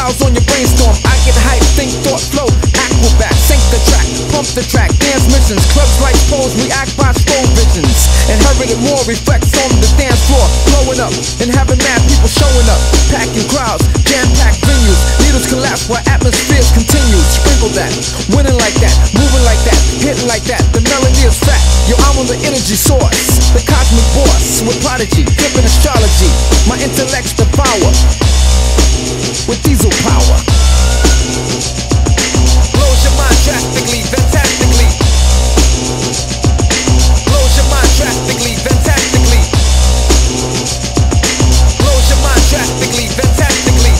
clouds on your brainstorm. I get hype, think, thought, flow. Aquabat, sink the track, pump the track. Dance missions, clubs like foes, react by soul visions. Inherited war reflects on the dance floor. Blowing up and having mad people showing up. Packing crowds, jam-packed venues. Needles collapse while atmospheres continue. Sprinkle that, winning like that, moving like that, hitting like that. The melody is fat. Yo, I'm on the energy source, the cosmic force. With prodigy, flipping astrology. My intellect's the power. With diesel power, blows your mind drastically, fantastically. Blows your mind drastically, fantastically. Blows your mind drastically, fantastically.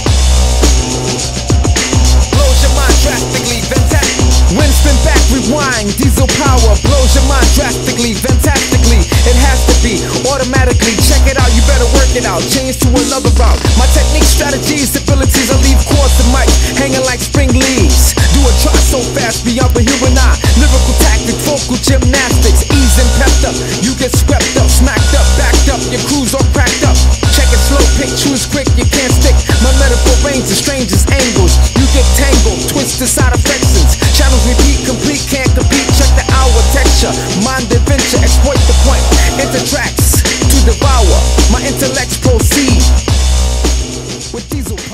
Blows your mind drastically, fantastically. Wind spin back, rewind, diesel power. Blows your mind drastically, fantastically. It has to be automatically. Check it out, you better work it out. Change to another route. My technique, strategies, abilities, I leave cords and mics hanging like spring leaves. Do a try so fast beyond the human eye. Lyrical tactics, vocal gymnastics, ease and pepped up. You get swept up, smacked up, backed up. Your crews all cracked up. Check it slow, pick, choose quick. You can't stick. My metaphor range is strangest angles. You get tangled, twist the side affections. Channels repeat, complete, can't compete. Check the hour texture, mind adventure, exploit the point. Enter tracks to devour, my intellects proceed with diesel.